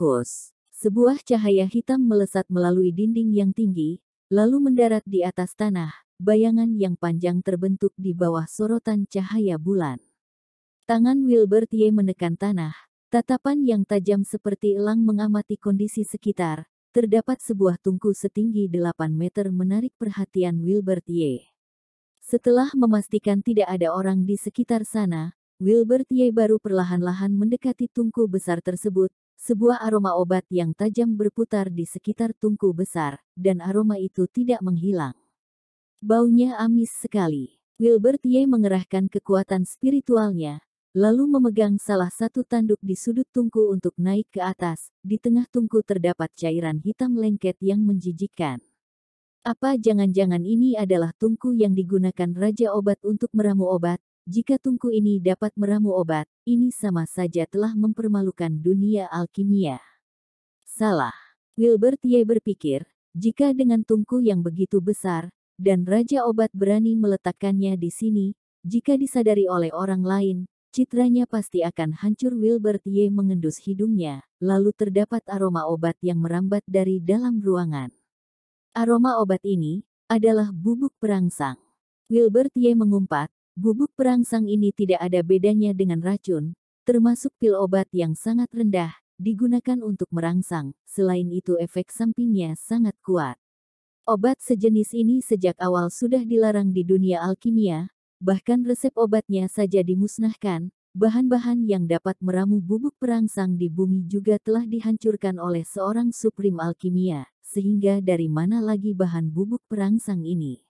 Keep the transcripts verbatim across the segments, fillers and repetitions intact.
Fokus. Sebuah cahaya hitam melesat melalui dinding yang tinggi, lalu mendarat di atas tanah, bayangan yang panjang terbentuk di bawah sorotan cahaya bulan. Tangan Wilbert Ye menekan tanah, tatapan yang tajam seperti elang mengamati kondisi sekitar. Terdapat sebuah tungku setinggi delapan meter menarik perhatian Wilbert Ye. Setelah memastikan tidak ada orang di sekitar sana, Wilbert Ye baru perlahan-lahan mendekati tungku besar tersebut. Sebuah aroma obat yang tajam berputar di sekitar tungku besar, dan aroma itu tidak menghilang. Baunya amis sekali. Wilbert Ye mengerahkan kekuatan spiritualnya, lalu memegang salah satu tanduk di sudut tungku untuk naik ke atas. Di tengah tungku terdapat cairan hitam lengket yang menjijikkan. Apa jangan-jangan ini adalah tungku yang digunakan Raja Obat untuk meramu obat? Jika tungku ini dapat meramu obat, ini sama saja telah mempermalukan dunia alkimia. Salah. Wilbert Ye berpikir, jika dengan tungku yang begitu besar, dan Raja Obat berani meletakkannya di sini, jika disadari oleh orang lain, citranya pasti akan hancur. Wilbert Ye mengendus hidungnya, lalu terdapat aroma obat yang merambat dari dalam ruangan. Aroma obat ini adalah bubuk perangsang. Wilbert Ye mengumpat, bubuk perangsang ini tidak ada bedanya dengan racun, termasuk pil obat yang sangat rendah, digunakan untuk merangsang. Selain itu efek sampingnya sangat kuat. Obat sejenis ini sejak awal sudah dilarang di dunia alkimia. Bahkan resep obatnya saja dimusnahkan, bahan-bahan yang dapat meramu bubuk perangsang di bumi juga telah dihancurkan oleh seorang Supreme Alkimia, sehingga dari mana lagi bahan bubuk perangsang ini.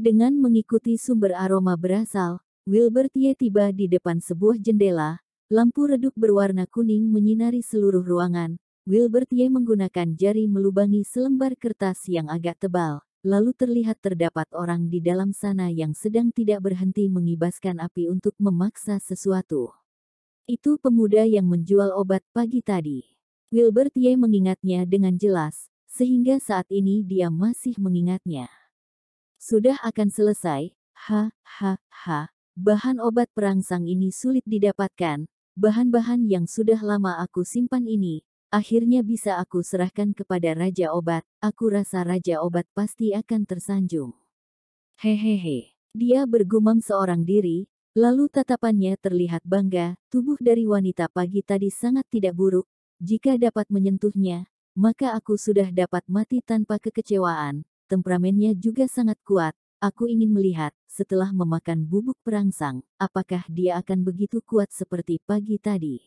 Dengan mengikuti sumber aroma berasal, Wilbert Ye tiba di depan sebuah jendela, lampu redup berwarna kuning menyinari seluruh ruangan. Wilbert Ye menggunakan jari melubangi selembar kertas yang agak tebal. Lalu terlihat terdapat orang di dalam sana yang sedang tidak berhenti mengibaskan api untuk memaksa sesuatu. Itu pemuda yang menjual obat pagi tadi. Wilbert Ye mengingatnya dengan jelas, sehingga saat ini dia masih mengingatnya. Sudah akan selesai, ha, ha, ha. Bahan obat perangsang ini sulit didapatkan, bahan-bahan yang sudah lama aku simpan ini. Akhirnya bisa aku serahkan kepada Raja Obat. Aku rasa Raja Obat pasti akan tersanjung. Hehehe. Dia bergumam seorang diri, lalu tatapannya terlihat bangga. Tubuh dari wanita pagi tadi sangat tidak buruk. Jika dapat menyentuhnya, maka aku sudah dapat mati tanpa kekecewaan. Temperamennya juga sangat kuat. Aku ingin melihat, setelah memakan bubuk perangsang, apakah dia akan begitu kuat seperti pagi tadi.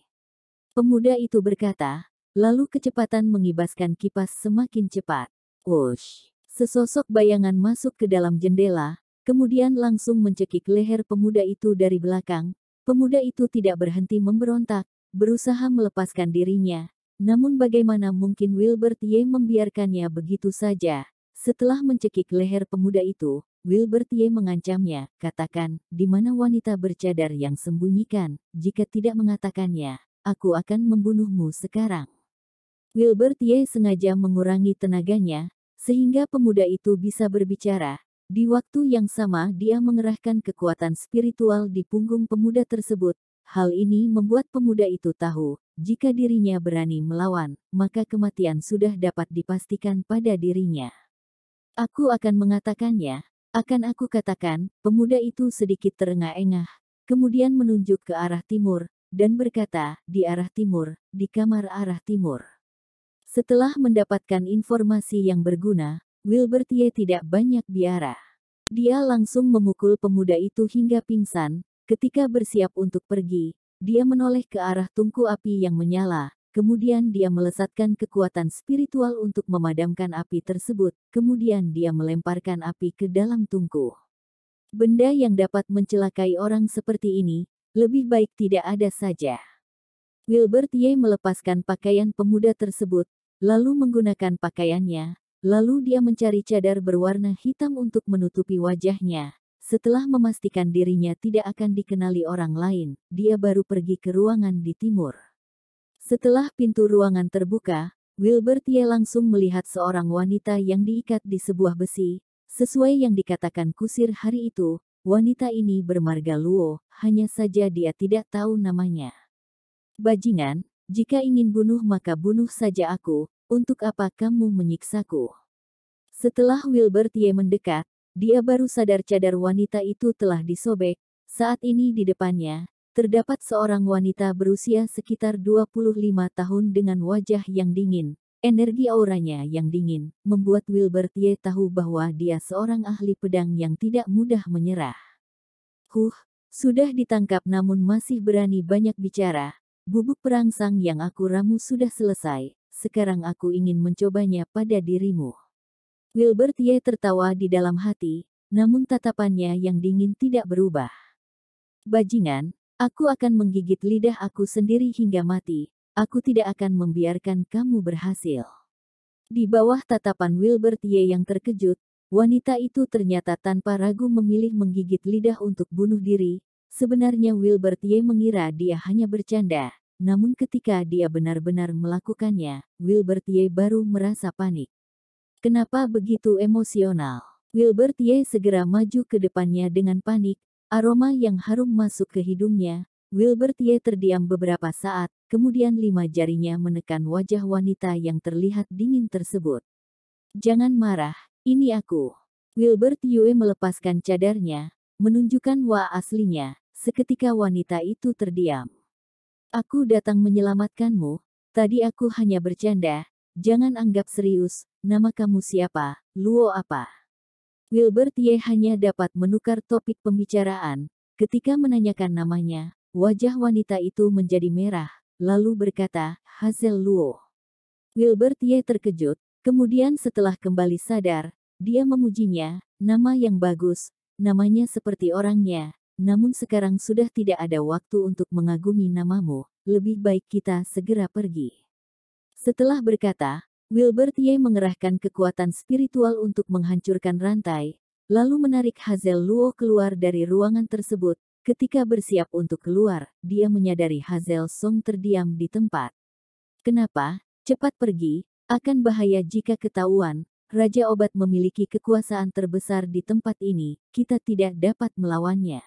Pemuda itu berkata, lalu kecepatan mengibaskan kipas semakin cepat. Wush! Sesosok bayangan masuk ke dalam jendela, kemudian langsung mencekik leher pemuda itu dari belakang. Pemuda itu tidak berhenti memberontak, berusaha melepaskan dirinya. Namun bagaimana mungkin Wilbert Ye membiarkannya begitu saja? Setelah mencekik leher pemuda itu, Wilbert Ye mengancamnya. Katakan, di mana wanita bercadar yang sembunyikan? Jika tidak mengatakannya, aku akan membunuhmu sekarang. Wilbert Ye sengaja mengurangi tenaganya, sehingga pemuda itu bisa berbicara. Di waktu yang sama dia mengerahkan kekuatan spiritual di punggung pemuda tersebut. Hal ini membuat pemuda itu tahu, jika dirinya berani melawan, maka kematian sudah dapat dipastikan pada dirinya. Aku akan mengatakannya, akan aku katakan. Pemuda itu sedikit terengah-engah, kemudian menunjuk ke arah timur, dan berkata, di arah timur, di kamar arah timur. Setelah mendapatkan informasi yang berguna, Wilbert Ye tidak banyak bicara. Dia langsung memukul pemuda itu hingga pingsan. Ketika bersiap untuk pergi, dia menoleh ke arah tungku api yang menyala. Kemudian dia melesatkan kekuatan spiritual untuk memadamkan api tersebut. Kemudian dia melemparkan api ke dalam tungku. Benda yang dapat mencelakai orang seperti ini, lebih baik tidak ada saja. Wilbert Ye melepaskan pakaian pemuda tersebut, lalu menggunakan pakaiannya, lalu dia mencari cadar berwarna hitam untuk menutupi wajahnya. Setelah memastikan dirinya tidak akan dikenali orang lain, dia baru pergi ke ruangan di timur. Setelah pintu ruangan terbuka, Wilbert Ye langsung melihat seorang wanita yang diikat di sebuah besi. Sesuai yang dikatakan kusir hari itu, wanita ini bermarga Luo, hanya saja dia tidak tahu namanya. Bajingan, Jika ingin bunuh maka bunuh saja aku, untuk apa kamu menyiksaku? Setelah Wilbert Ye mendekat, dia baru sadar cadar wanita itu telah disobek. Saat ini di depannya, terdapat seorang wanita berusia sekitar dua puluh lima tahun dengan wajah yang dingin. Energi auranya yang dingin membuat Wilbert Ye tahu bahwa dia seorang ahli pedang yang tidak mudah menyerah. Huh, sudah ditangkap namun masih berani banyak bicara. Bubuk perangsang yang aku ramu sudah selesai. Sekarang aku ingin mencobanya pada dirimu. Wilbert Ye tertawa di dalam hati, namun tatapannya yang dingin tidak berubah. Bajingan, aku akan menggigit lidah aku sendiri hingga mati. Aku tidak akan membiarkan kamu berhasil. Di bawah tatapan Wilbert Ye yang terkejut, wanita itu ternyata tanpa ragu memilih menggigit lidah untuk bunuh diri. Sebenarnya Wilbert Ye mengira dia hanya bercanda, namun ketika dia benar-benar melakukannya, Wilbert Ye baru merasa panik. Kenapa begitu emosional? Wilbert Ye segera maju ke depannya dengan panik, aroma yang harum masuk ke hidungnya. Wilbert Ye terdiam beberapa saat, kemudian lima jarinya menekan wajah wanita yang terlihat dingin tersebut. Jangan marah, ini aku. Wilbert Ye melepaskan cadarnya, menunjukkan wajah aslinya, seketika wanita itu terdiam. Aku datang menyelamatkanmu, tadi aku hanya bercanda, jangan anggap serius, nama kamu siapa, Luo apa? Wilbert Ye hanya dapat menukar topik pembicaraan, ketika menanyakan namanya. Wajah wanita itu menjadi merah, lalu berkata, Hazel Luo. Wilbert Ye terkejut, kemudian setelah kembali sadar, dia memujinya, nama yang bagus, namanya seperti orangnya, namun sekarang sudah tidak ada waktu untuk mengagumi namamu, lebih baik kita segera pergi. Setelah berkata, Wilbert Ye mengerahkan kekuatan spiritual untuk menghancurkan rantai, lalu menarik Hazel Luo keluar dari ruangan tersebut. Ketika bersiap untuk keluar, dia menyadari Hazel Song terdiam di tempat. Kenapa? Cepat pergi, akan bahaya jika ketahuan. Raja Obat memiliki kekuasaan terbesar di tempat ini, kita tidak dapat melawannya.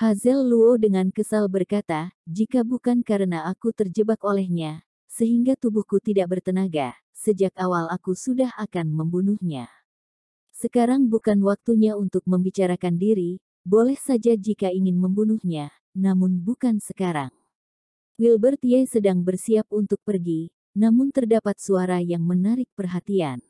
Hazel Luo dengan kesal berkata, jika bukan karena aku terjebak olehnya, sehingga tubuhku tidak bertenaga, sejak awal aku sudah akan membunuhnya. Sekarang bukan waktunya untuk membicarakan diri. Boleh saja jika ingin membunuhnya, namun bukan sekarang. Wilbert Ye sedang bersiap untuk pergi, namun terdapat suara yang menarik perhatian.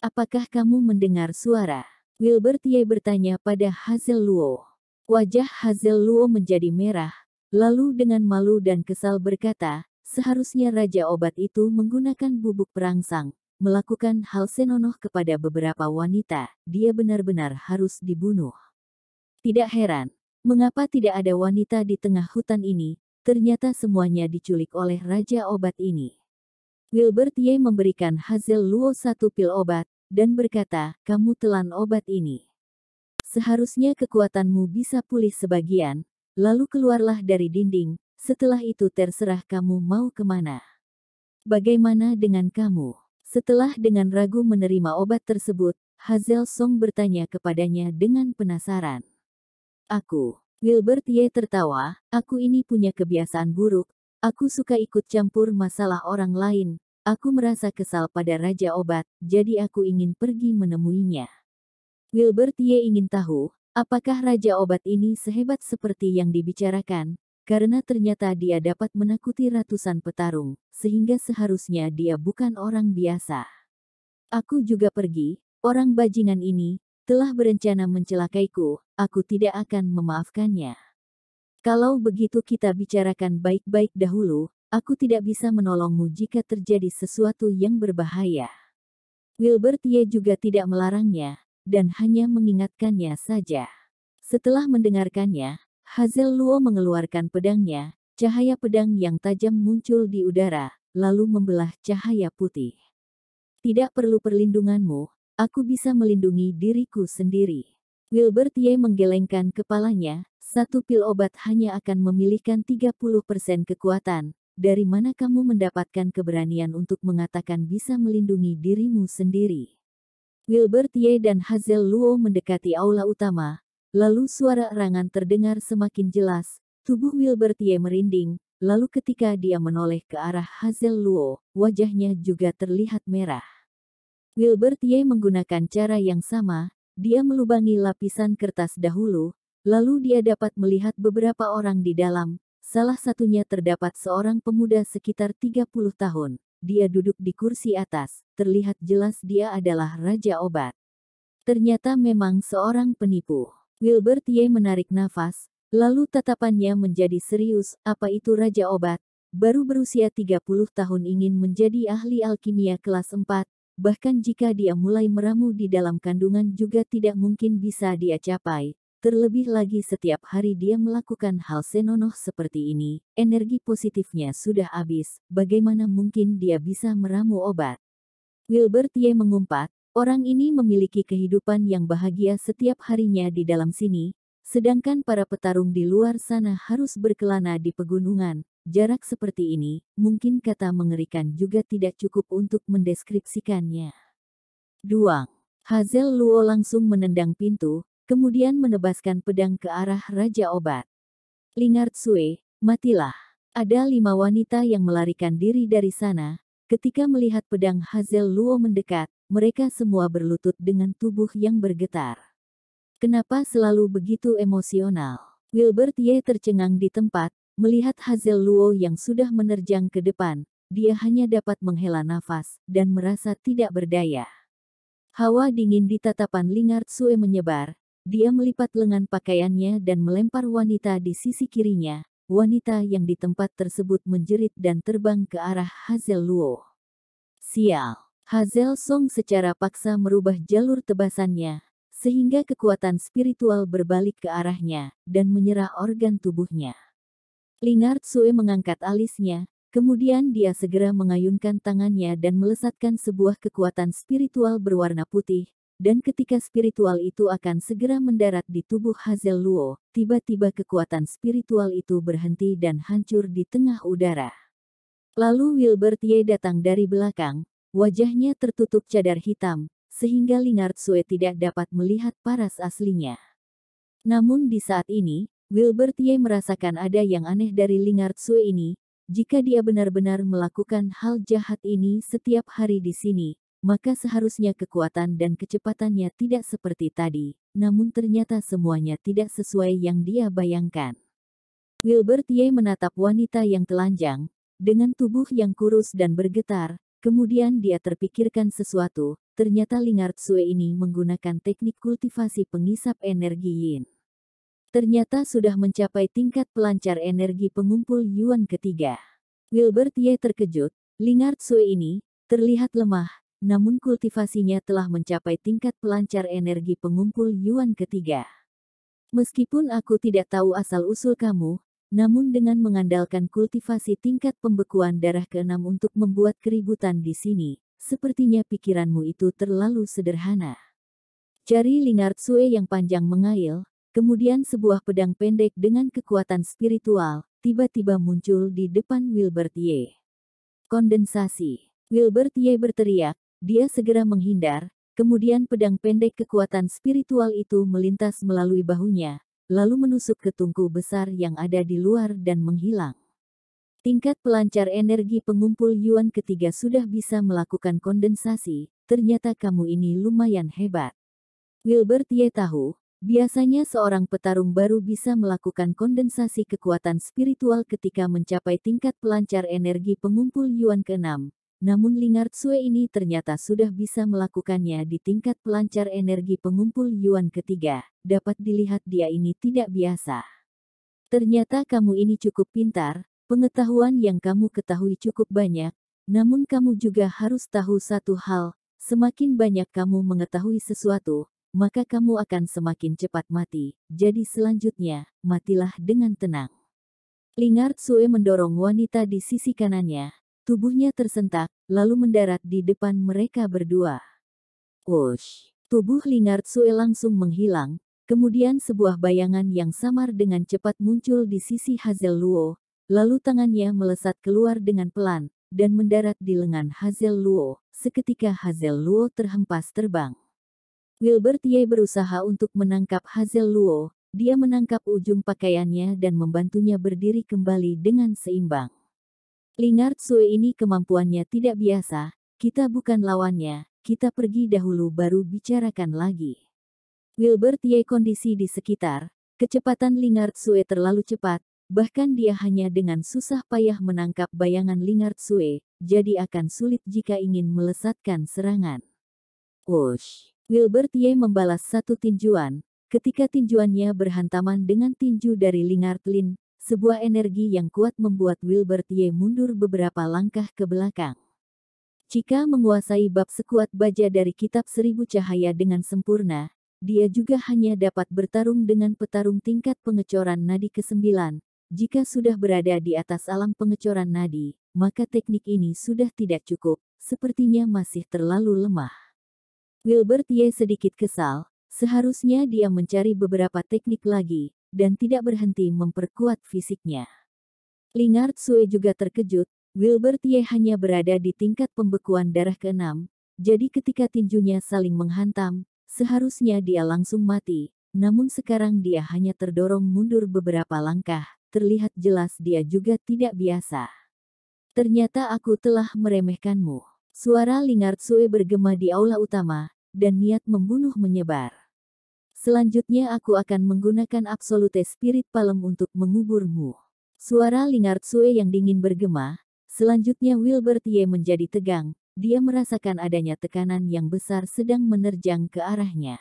Apakah kamu mendengar suara? Wilbert Ye bertanya pada Hazel Luo. Wajah Hazel Luo menjadi merah, lalu dengan malu dan kesal berkata, seharusnya Raja Obat itu menggunakan bubuk perangsang, melakukan hal senonoh kepada beberapa wanita, dia benar-benar harus dibunuh. Tidak heran, mengapa tidak ada wanita di tengah hutan ini, ternyata semuanya diculik oleh Raja Obat ini. Wilbert Ye memberikan Hazel Luo satu pil obat, dan berkata, kamu telan obat ini. Seharusnya kekuatanmu bisa pulih sebagian, lalu keluarlah dari dinding, setelah itu terserah kamu mau kemana. Bagaimana dengan kamu? Setelah dengan ragu menerima obat tersebut, Hazel Song bertanya kepadanya dengan penasaran. Aku, Wilbert Ye tertawa, aku ini punya kebiasaan buruk, aku suka ikut campur masalah orang lain, aku merasa kesal pada Raja Obat, jadi aku ingin pergi menemuinya. Wilbert Ye ingin tahu, apakah Raja Obat ini sehebat seperti yang dibicarakan, karena ternyata dia dapat menakuti ratusan petarung, sehingga seharusnya dia bukan orang biasa. Aku juga pergi, orang bajingan ini telah berencana mencelakaiku, aku tidak akan memaafkannya. Kalau begitu kita bicarakan baik-baik dahulu, aku tidak bisa menolongmu jika terjadi sesuatu yang berbahaya. Wilbert Ye juga tidak melarangnya, dan hanya mengingatkannya saja. Setelah mendengarkannya, Hazel Luo mengeluarkan pedangnya, cahaya pedang yang tajam muncul di udara, lalu membelah cahaya putih. Tidak perlu perlindunganmu. Aku bisa melindungi diriku sendiri. Wilbert Ye menggelengkan kepalanya, satu pil obat hanya akan memilihkan tiga puluh persen kekuatan. Dari mana kamu mendapatkan keberanian untuk mengatakan bisa melindungi dirimu sendiri? Wilbert Ye dan Hazel Luo mendekati aula utama, lalu suara erangan terdengar semakin jelas, tubuh Wilbert Ye merinding, Lalu ketika dia menoleh ke arah Hazel Luo, wajahnya juga terlihat merah. Wilbert Ye menggunakan cara yang sama, dia melubangi lapisan kertas dahulu, lalu dia dapat melihat beberapa orang di dalam, salah satunya terdapat seorang pemuda sekitar tiga puluh tahun. Dia duduk di kursi atas, terlihat jelas dia adalah Raja Obat. Ternyata memang seorang penipu. Wilbert Ye menarik nafas, lalu tatapannya menjadi serius. Apa itu Raja Obat? Baru berusia tiga puluh tahun ingin menjadi ahli alkimia kelas empat, bahkan jika dia mulai meramu di dalam kandungan juga tidak mungkin bisa dia capai. Terlebih lagi setiap hari dia melakukan hal senonoh seperti ini, energi positifnya sudah habis, bagaimana mungkin dia bisa meramu obat. Wilbert Ye mengumpat, orang ini memiliki kehidupan yang bahagia setiap harinya di dalam sini, sedangkan para petarung di luar sana harus berkelana di pegunungan, jarak seperti ini, mungkin kata mengerikan juga tidak cukup untuk mendeskripsikannya. Duang, Hazel Luo langsung menendang pintu, kemudian menebaskan pedang ke arah Raja Obat. Lingard Sue, matilah. Ada lima wanita yang melarikan diri dari sana. Ketika melihat pedang Hazel Luo mendekat, mereka semua berlutut dengan tubuh yang bergetar. Kenapa selalu begitu emosional? Wilbert Ye tercengang di tempat, melihat Hazel Luo yang sudah menerjang ke depan. Dia hanya dapat menghela nafas dan merasa tidak berdaya. Hawa dingin di tatapan Lingard Sue menyebar. Dia melipat lengan pakaiannya dan melempar wanita di sisi kirinya, wanita yang di tempat tersebut menjerit dan terbang ke arah Hazel Luo. Sial, Hazel Song secara paksa merubah jalur tebasannya, sehingga kekuatan spiritual berbalik ke arahnya, dan menyerang organ tubuhnya. Lingard Sue mengangkat alisnya, kemudian dia segera mengayunkan tangannya dan melesatkan sebuah kekuatan spiritual berwarna putih. Dan ketika spiritual itu akan segera mendarat di tubuh Hazel Luo, tiba-tiba kekuatan spiritual itu berhenti dan hancur di tengah udara. Lalu Wilbert Ye datang dari belakang, wajahnya tertutup cadar hitam, sehingga Lingard Sue tidak dapat melihat paras aslinya. Namun di saat ini, Wilbert Ye merasakan ada yang aneh dari Lingard Sue ini, jika dia benar-benar melakukan hal jahat ini setiap hari di sini. Maka seharusnya kekuatan dan kecepatannya tidak seperti tadi, namun ternyata semuanya tidak sesuai yang dia bayangkan. Wilbert Ye menatap wanita yang telanjang, dengan tubuh yang kurus dan bergetar, kemudian dia terpikirkan sesuatu, ternyata Lingard Sue ini menggunakan teknik kultivasi pengisap energi yin. Ternyata sudah mencapai tingkat pelancar energi pengumpul yuan ketiga. Wilbert Ye terkejut, Lingard Sue ini terlihat lemah, namun kultivasinya telah mencapai tingkat pelancar energi pengumpul yuan ketiga. Meskipun aku tidak tahu asal-usul kamu, namun dengan mengandalkan kultivasi tingkat pembekuan darah keenam untuk membuat keributan di sini, sepertinya pikiranmu itu terlalu sederhana. Jari Lingard Sue yang panjang mengail, kemudian sebuah pedang pendek dengan kekuatan spiritual, tiba-tiba muncul di depan Wilbert Ye. Kondensasi. Wilbert Ye berteriak. Dia segera menghindar, kemudian pedang pendek kekuatan spiritual itu melintas melalui bahunya, lalu menusuk ke tungku besar yang ada di luar dan menghilang. Tingkat pelancar energi pengumpul yuan ketiga sudah bisa melakukan kondensasi, ternyata kamu ini lumayan hebat. Wilbert Ye tahu, biasanya seorang petarung baru bisa melakukan kondensasi kekuatan spiritual ketika mencapai tingkat pelancar energi pengumpul yuan keenam. Namun Lingard Sue ini ternyata sudah bisa melakukannya di tingkat pelancar energi pengumpul yuan ketiga. Dapat dilihat dia ini tidak biasa. Ternyata kamu ini cukup pintar, pengetahuan yang kamu ketahui cukup banyak. Namun kamu juga harus tahu satu hal, semakin banyak kamu mengetahui sesuatu, maka kamu akan semakin cepat mati. Jadi selanjutnya, matilah dengan tenang. Lingard Sue mendorong wanita di sisi kanannya. Tubuhnya tersentak, lalu mendarat di depan mereka berdua. Wush! Tubuh Lingard Sue langsung menghilang, kemudian sebuah bayangan yang samar dengan cepat muncul di sisi Hazel Luo, lalu tangannya melesat keluar dengan pelan, dan mendarat di lengan Hazel Luo, seketika Hazel Luo terhempas terbang. Wilbert Ye berusaha untuk menangkap Hazel Luo, Dia menangkap ujung pakaiannya dan membantunya berdiri kembali dengan seimbang. Lingard Sue ini kemampuannya tidak biasa, kita bukan lawannya, kita pergi dahulu baru bicarakan lagi. Wilbert Ye kondisi di sekitar, kecepatan Lingard Sue terlalu cepat, bahkan dia hanya dengan susah payah menangkap bayangan Lingard Sue, jadi akan sulit jika ingin melesatkan serangan. Wush! Wilbert Ye membalas satu tinjuan, ketika tinjuannya berhantaman dengan tinju dari Lingard Lin, sebuah energi yang kuat membuat Wilbert Ye mundur beberapa langkah ke belakang. Jika menguasai bab sekuat baja dari Kitab Seribu Cahaya dengan sempurna, dia juga hanya dapat bertarung dengan petarung tingkat pengecoran nadi kesembilan. Jika sudah berada di atas alam pengecoran nadi, maka teknik ini sudah tidak cukup, sepertinya masih terlalu lemah. Wilbert Ye sedikit kesal, seharusnya dia mencari beberapa teknik lagi, dan tidak berhenti memperkuat fisiknya. Lingard Sue juga terkejut, Wilbert Ye hanya berada di tingkat pembekuan darah keenam, jadi ketika tinjunya saling menghantam, seharusnya dia langsung mati, namun sekarang dia hanya terdorong mundur beberapa langkah, terlihat jelas dia juga tidak biasa. Ternyata aku telah meremehkanmu. Suara Lingard Sue bergema di aula utama, dan niat membunuh menyebar. Selanjutnya aku akan menggunakan Absolute Spirit Palm untuk menguburmu. Suara Lingard Sue yang dingin bergema, selanjutnya Wilbert Ye menjadi tegang, dia merasakan adanya tekanan yang besar sedang menerjang ke arahnya.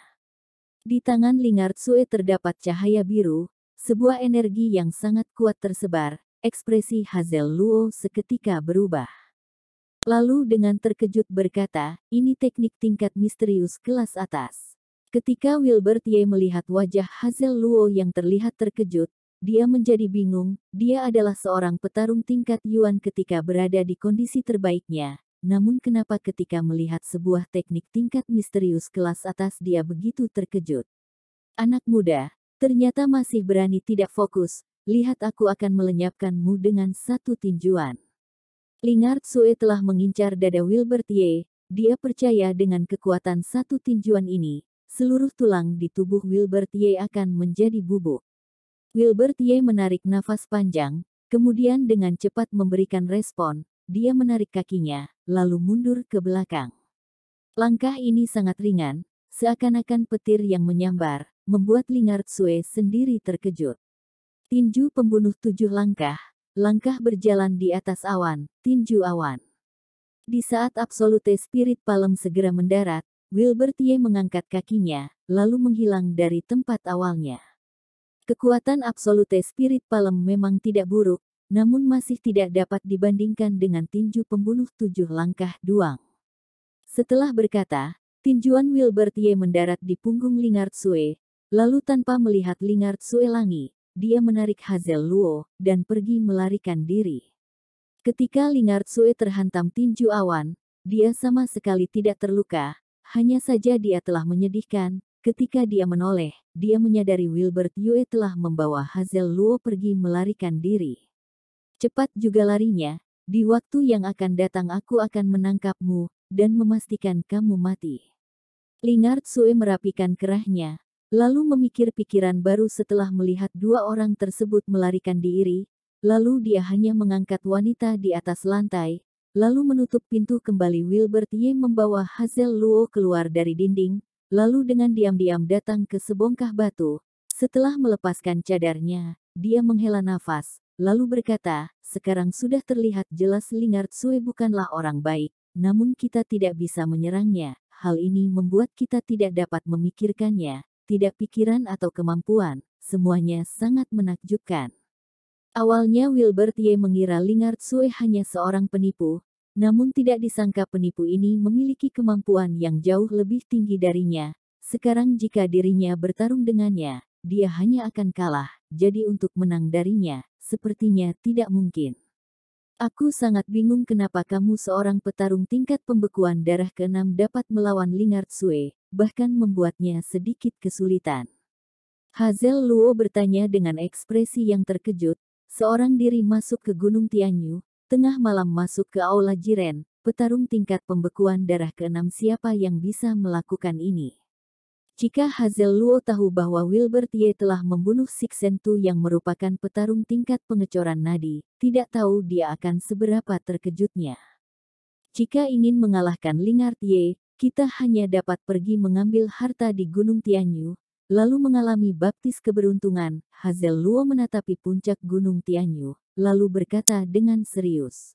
Di tangan Lingard Sue terdapat cahaya biru, sebuah energi yang sangat kuat tersebar, ekspresi Hazel Luo seketika berubah. Lalu dengan terkejut berkata, ini teknik tingkat misterius kelas atas. Ketika Wilbert Ye melihat wajah Hazel Luo yang terlihat terkejut, dia menjadi bingung, dia adalah seorang petarung tingkat Yuan ketika berada di kondisi terbaiknya. Namun kenapa ketika melihat sebuah teknik tingkat misterius kelas atas dia begitu terkejut? Anak muda, ternyata masih berani tidak fokus, lihat aku akan melenyapkanmu dengan satu tinjuan. Lingard Sue telah mengincar dada Wilbert Ye, dia percaya dengan kekuatan satu tinjuan ini, seluruh tulang di tubuh Wilbert Ye akan menjadi bubuk. Wilbert Ye menarik nafas panjang, kemudian dengan cepat memberikan respon, dia menarik kakinya, lalu mundur ke belakang. Langkah ini sangat ringan, seakan-akan petir yang menyambar, membuat Lingard Sue sendiri terkejut. Tinju pembunuh tujuh langkah. Langkah berjalan di atas awan, tinju awan. Di saat Absolute Spirit Palm segera mendarat, Wilbert Ye mengangkat kakinya, lalu menghilang dari tempat awalnya. Kekuatan Absolute Spirit Palm memang tidak buruk, namun masih tidak dapat dibandingkan dengan tinju pembunuh tujuh langkah duang. Setelah berkata, tinjuan Wilbert Ye mendarat di punggung Lingard Sue, lalu tanpa melihat Lingard Sue langi, dia menarik Hazel Luo, dan pergi melarikan diri. Ketika Lingard Sue terhantam tinju awan, dia sama sekali tidak terluka, hanya saja dia telah menyedihkan, ketika dia menoleh, dia menyadari Wilbert Ye telah membawa Hazel Luo pergi melarikan diri. Cepat juga larinya, di waktu yang akan datang aku akan menangkapmu, dan memastikan kamu mati. Lingard Sue merapikan kerahnya, lalu memikir pikiran baru setelah melihat dua orang tersebut melarikan diri, lalu dia hanya mengangkat wanita di atas lantai, lalu menutup pintu kembali. Wilbert Ye membawa Hazel Luo keluar dari dinding, lalu dengan diam-diam datang ke sebongkah batu. Setelah melepaskan cadarnya, dia menghela nafas, lalu berkata, sekarang sudah terlihat jelas Lingard Sue bukanlah orang baik, namun kita tidak bisa menyerangnya, hal ini membuat kita tidak dapat memikirkannya. Tidak pikiran atau kemampuan, semuanya sangat menakjubkan. Awalnya Wilbert Ye mengira Lingard Sue hanya seorang penipu, namun tidak disangka penipu ini memiliki kemampuan yang jauh lebih tinggi darinya. Sekarang jika dirinya bertarung dengannya, dia hanya akan kalah, jadi untuk menang darinya, sepertinya tidak mungkin. Aku sangat bingung kenapa kamu seorang petarung tingkat pembekuan darah keenam dapat melawan Lingard Sue, bahkan membuatnya sedikit kesulitan. Hazel Luo bertanya dengan ekspresi yang terkejut, seorang diri masuk ke Gunung Tianyu, tengah malam masuk ke Aula Jiren, petarung tingkat pembekuan darah keenam siapa yang bisa melakukan ini? Jika Hazel Luo tahu bahwa Wilbert Ye telah membunuh Sixentu yang merupakan petarung tingkat pengecoran nadi, tidak tahu dia akan seberapa terkejutnya. Jika ingin mengalahkan Lingard Ye, kita hanya dapat pergi mengambil harta di Gunung Tianyu, lalu mengalami baptis keberuntungan. Hazel Luo menatapi puncak Gunung Tianyu, lalu berkata dengan serius.